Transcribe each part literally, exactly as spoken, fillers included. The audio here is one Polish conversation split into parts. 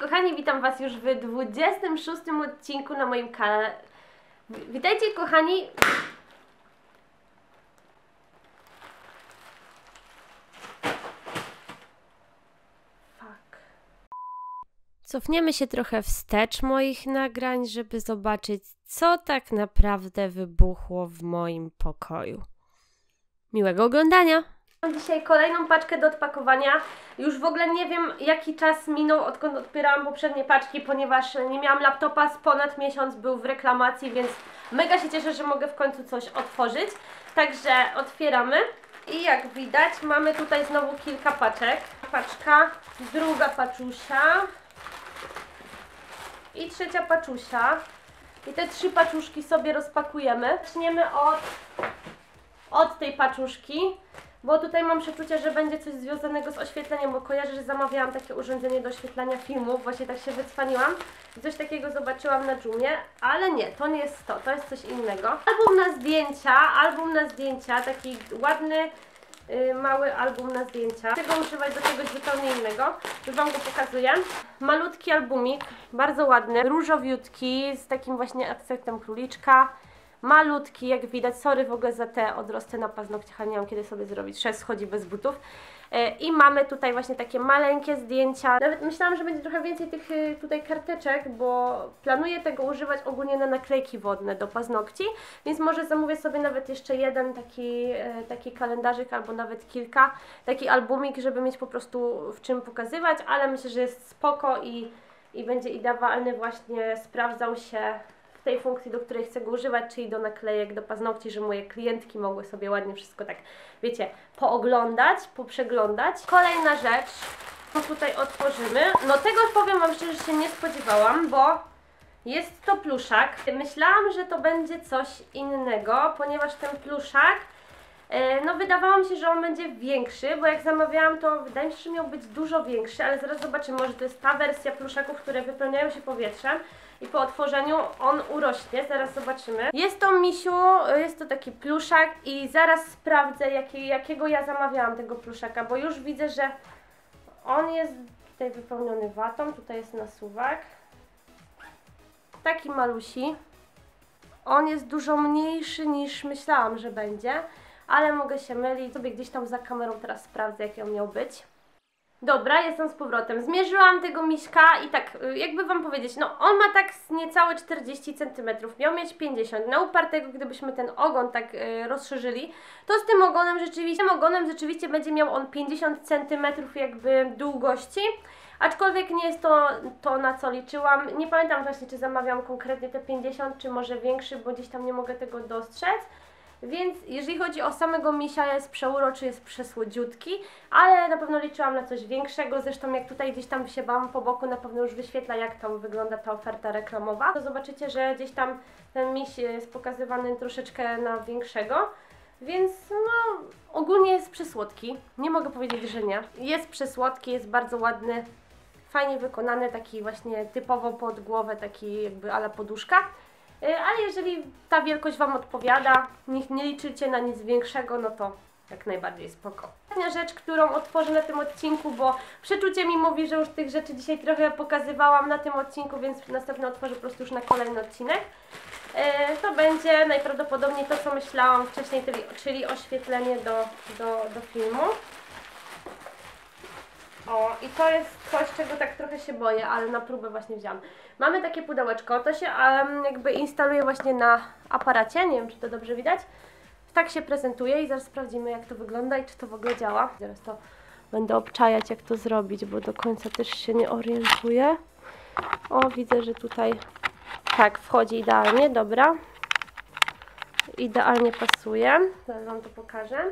kochani, witam Was już w dwudziestym szóstym odcinku na moim kanale. Witajcie, kochani. Fuck. Cofniemy się trochę wstecz moich nagrań, żeby zobaczyć, co tak naprawdę wybuchło w moim pokoju. Miłego oglądania! Mam dzisiaj kolejną paczkę do odpakowania. Już w ogóle nie wiem, jaki czas minął, odkąd odpierałam poprzednie paczki, ponieważ nie miałam laptopa, z ponad miesiąc był w reklamacji, więc mega się cieszę, że mogę w końcu coś otworzyć. Także otwieramy i jak widać mamy tutaj znowu kilka paczek. Paczka, druga paczusia i trzecia paczusia. I te trzy paczuszki sobie rozpakujemy. Zaczniemy od, od tej paczuszki. Bo tutaj mam przeczucie, że będzie coś związanego z oświetleniem, bo kojarzę, że zamawiałam takie urządzenie do oświetlania filmów, właśnie tak się wycwaniłam. Coś takiego zobaczyłam na Joomie, ale nie, to nie jest to, to jest coś innego. Album na zdjęcia, album na zdjęcia, taki ładny, yy, mały album na zdjęcia. Chcę go używać do czegoś zupełnie innego, już Wam go pokazuję. Malutki albumik, bardzo ładny, różowiutki, z takim właśnie akcentem króliczka. Malutki, jak widać, sorry w ogóle za te odrosty na paznokciach, nie mam kiedy sobie zrobić, szef schodzi bez butów. I mamy tutaj właśnie takie maleńkie zdjęcia. Nawet myślałam, że będzie trochę więcej tych tutaj karteczek, bo planuję tego używać ogólnie na naklejki wodne do paznokci, więc może zamówię sobie nawet jeszcze jeden taki, taki kalendarzyk albo nawet kilka, taki albumik, żeby mieć po prostu w czym pokazywać, ale myślę, że jest spoko i, i będzie idealny, właśnie sprawdzał się w tej funkcji, do której chcę go używać, czyli do naklejek, do paznokci, że moje klientki mogły sobie ładnie wszystko tak, wiecie, pooglądać, poprzeglądać. Kolejna rzecz, to tutaj otworzymy. No tego powiem Wam szczerze, że się nie spodziewałam, bo jest to pluszak. Myślałam, że to będzie coś innego, ponieważ ten pluszak, no wydawało mi się, że on będzie większy, bo jak zamawiałam, to wydaje mi się, że miał być dużo większy, ale zaraz zobaczymy, może to jest ta wersja pluszaków, które wypełniają się powietrzem i po otworzeniu on urośnie, zaraz zobaczymy. Jest to misiu, jest to taki pluszak i zaraz sprawdzę, jaki, jakiego ja zamawiałam tego pluszaka, bo już widzę, że on jest tutaj wypełniony watą, tutaj jest nasuwak, taki malusi, on jest dużo mniejszy niż myślałam, że będzie. Ale mogę się mylić, sobie gdzieś tam za kamerą teraz sprawdzę, jaki on miał być. Dobra, jestem z powrotem. Zmierzyłam tego miśka i tak, jakby Wam powiedzieć, no on ma tak niecałe czterdzieści centymetrów, miał mieć pięćdziesiąt. Na upartego, gdybyśmy ten ogon tak y, rozszerzyli, to z tym ogonem rzeczywiście, tym ogonem rzeczywiście będzie miał on pięćdziesiąt centymetrów jakby długości. Aczkolwiek nie jest to to, na co liczyłam. Nie pamiętam właśnie, czy zamawiam konkretnie te pięćdziesiąt, czy może większy, bo gdzieś tam nie mogę tego dostrzec. Więc jeżeli chodzi o samego misia, jest przeuroczy, jest przesłodziutki, ale na pewno liczyłam na coś większego, zresztą jak tutaj gdzieś tam się bałam po boku, na pewno już wyświetla, jak tam wygląda ta oferta reklamowa, to zobaczycie, że gdzieś tam ten miś jest pokazywany troszeczkę na większego, więc no ogólnie jest przesłodki, nie mogę powiedzieć, że nie. Jest przesłodki, jest bardzo ładny, fajnie wykonany, taki właśnie typowo pod głowę, taki jakby ala poduszka. Ale jeżeli ta wielkość Wam odpowiada, niech nie liczycie na nic większego, no to jak najbardziej spoko. Ostatnia rzecz, którą otworzę na tym odcinku, bo przeczucie mi mówi, że już tych rzeczy dzisiaj trochę pokazywałam na tym odcinku, więc następne otworzę po prostu już na kolejny odcinek. To będzie najprawdopodobniej to, co myślałam wcześniej, czyli oświetlenie do, do, do filmu. O, i to jest coś, czego tak trochę się boję, ale na próbę właśnie wziąłam. Mamy takie pudełeczko, to się um, jakby instaluje właśnie na aparacie, nie wiem, czy to dobrze widać. Tak się prezentuje i zaraz sprawdzimy, jak to wygląda i czy to w ogóle działa. Zaraz to będę obczajać, jak to zrobić, bo do końca też się nie orientuję. O, widzę, że tutaj tak wchodzi idealnie, dobra. Idealnie pasuje, zaraz Wam to pokażę.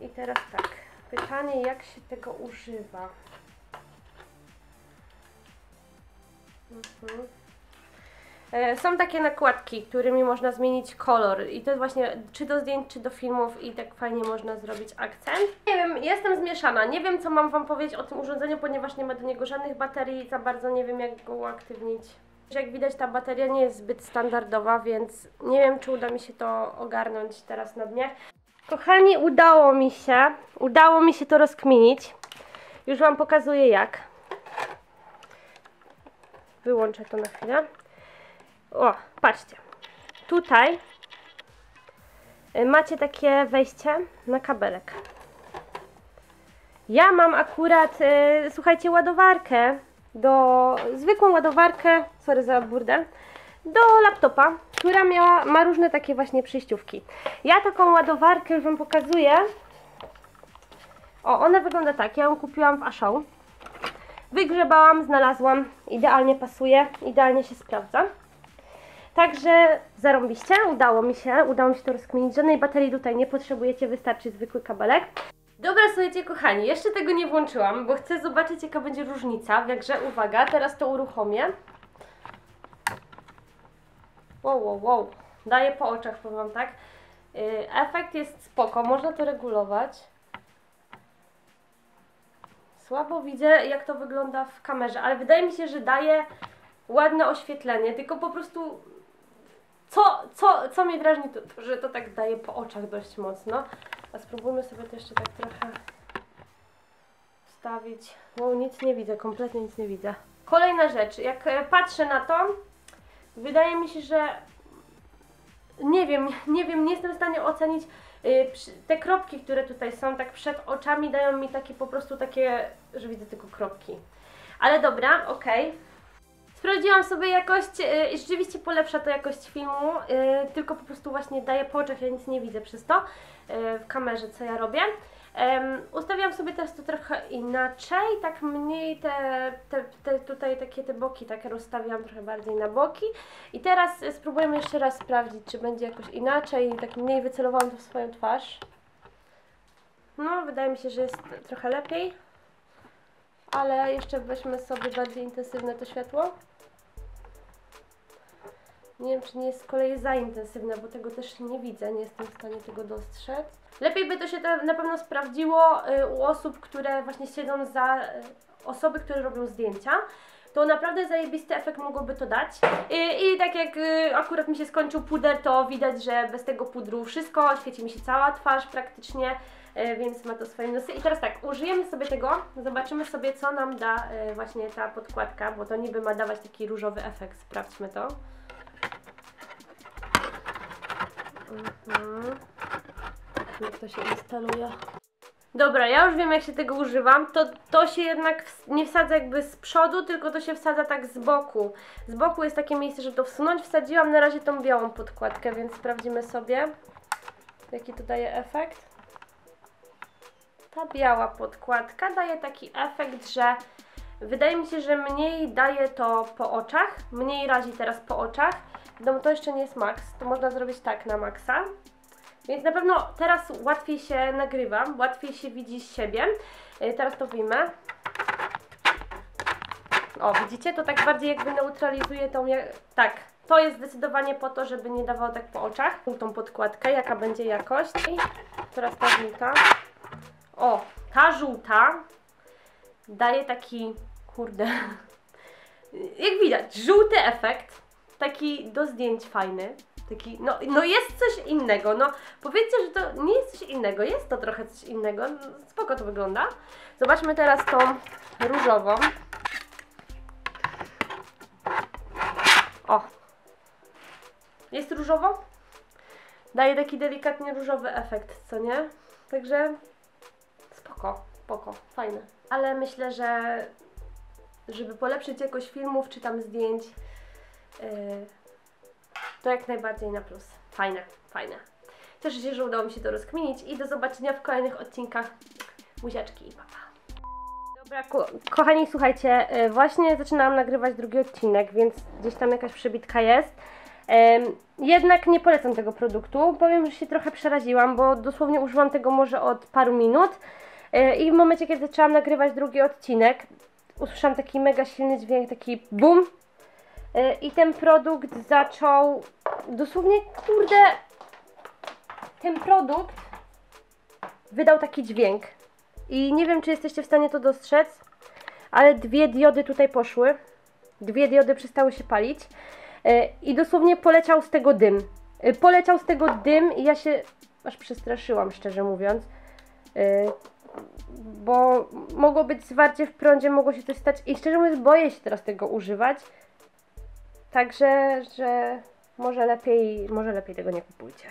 I teraz tak. Pytanie, jak się tego używa. Mhm. Są takie nakładki, którymi można zmienić kolor i to jest właśnie czy do zdjęć, czy do filmów i tak fajnie można zrobić akcent. Nie wiem, jestem zmieszana, nie wiem, co mam Wam powiedzieć o tym urządzeniu, ponieważ nie ma do niego żadnych baterii, za bardzo nie wiem, jak go uaktywnić. Jak widać, ta bateria nie jest zbyt standardowa, więc nie wiem, czy uda mi się to ogarnąć teraz na dnie. Kochani, udało mi się, udało mi się to rozkminić. Już Wam pokazuję jak. wyłączę to na chwilę. O, patrzcie. Tutaj macie takie wejście na kabelek. Ja mam akurat, yy, słuchajcie, ładowarkę do, zwykłą ładowarkę, sorry za burdę, do laptopa, która miała, ma różne takie właśnie przejściówki. Ja taką ładowarkę już Wam pokazuję. O, ona wygląda tak, ja ją kupiłam w Ashou. Wygrzebałam, znalazłam, idealnie pasuje, idealnie się sprawdza. Także zarąbiście, udało mi się, udało mi się to rozkminić. Żadnej baterii tutaj nie potrzebujecie, wystarczy zwykły kabelek. Dobra, słuchajcie kochani, jeszcze tego nie włączyłam, bo chcę zobaczyć, jaka będzie różnica. Także uwaga, teraz to uruchomię. Wow, wow, wow, daję po oczach, powiem wam tak. Yy, efekt jest spoko, można to regulować. Słabo widzę, jak to wygląda w kamerze, ale wydaje mi się, że daje ładne oświetlenie, tylko po prostu co, co, co mnie drażni, to, to, że to tak daje po oczach dość mocno. A spróbujmy sobie to jeszcze tak trochę wstawić. Wow, nic nie widzę, kompletnie nic nie widzę. Kolejna rzecz, jak patrzę na to, wydaje mi się, że nie wiem, nie wiem, nie jestem w stanie ocenić. Te kropki, które tutaj są, tak przed oczami dają mi takie po prostu takie, że widzę tylko kropki. Ale dobra, okej. Okay. Sprawdziłam sobie jakość i rzeczywiście polepsza to jakość filmu, tylko po prostu właśnie daje po oczach, ja nic nie widzę przez to w kamerze, co ja robię. Ustawiłam sobie teraz to trochę inaczej, tak mniej te, te, te tutaj takie te boki, tak rozstawiłam trochę bardziej na boki. I teraz spróbujemy jeszcze raz sprawdzić, czy będzie jakoś inaczej, tak mniej wycelowałam to w swoją twarz. No, wydaje mi się, że jest trochę lepiej, ale jeszcze weźmy sobie bardziej intensywne to światło. Nie wiem, czy nie jest z kolei za intensywne, bo tego też nie widzę, nie jestem w stanie tego dostrzec. Lepiej by to się na pewno sprawdziło u osób, które właśnie siedzą za... osoby, które robią zdjęcia. To naprawdę zajebisty efekt mogłoby to dać. I, i tak jak akurat mi się skończył puder, to widać, że bez tego pudru wszystko, świeci mi się cała twarz praktycznie, więc ma to swoje minusy. I teraz tak, użyjemy sobie tego, zobaczymy sobie, co nam da właśnie ta podkładka, bo to niby ma dawać taki różowy efekt, sprawdźmy to. Mhm. Jak to się instaluje. Dobra, ja już wiem, jak się tego używam. To, to się jednak w, nie wsadza jakby z przodu, tylko to się wsadza tak z boku. Z boku jest takie miejsce, żeby to wsunąć. Wsadziłam na razie tą białą podkładkę, więc sprawdzimy sobie, jaki to daje efekt. Ta biała podkładka daje taki efekt, że wydaje mi się, że mniej daje to po oczach, mniej razi teraz po oczach. No to jeszcze nie jest max, to można zrobić tak na maksa. Więc na pewno teraz łatwiej się nagrywam, łatwiej się widzi siebie. Teraz to wyjmę. O, widzicie? To tak bardziej jakby neutralizuje tą... Tak, to jest zdecydowanie po to, żeby nie dawało tak po oczach. Tą podkładkę, jaka będzie jakość. I teraz ta żółta. O, ta żółta daje taki... Kurde... Jak widać, żółty efekt. Taki do zdjęć fajny. Taki, no, no jest coś innego, no powiedzcie, że to nie jest coś innego, jest to trochę coś innego, spoko to wygląda. Zobaczmy teraz tą różową. O! Jest różowo? Daje taki delikatnie różowy efekt, co nie? Także spoko, spoko, fajne. Ale myślę, że żeby polepszyć jakość filmów czy tam zdjęć, yy, to jak najbardziej na plus. Fajne, fajne. Cieszę się, że udało mi się to rozkminić i do zobaczenia w kolejnych odcinkach. Buziaczki i pa, pa. Dobra, ko kochani, słuchajcie, właśnie zaczynałam nagrywać drugi odcinek, więc gdzieś tam jakaś przybitka jest. Jednak nie polecam tego produktu. Powiem, że się trochę przeraziłam, bo dosłownie użyłam tego może od paru minut i w momencie, kiedy zaczęłam nagrywać drugi odcinek, usłyszałam taki mega silny dźwięk, taki bum. I ten produkt zaczął, dosłownie, kurde, ten produkt wydał taki dźwięk. I nie wiem, czy jesteście w stanie to dostrzec, ale dwie diody tutaj poszły. Dwie diody przestały się palić i dosłownie poleciał z tego dym. Poleciał z tego dym i ja się aż przestraszyłam, szczerze mówiąc. Bo mogło być zwarcie w prądzie, mogło się coś stać i szczerze mówiąc boję się teraz tego używać. Także, że może lepiej, może lepiej tego nie kupujcie.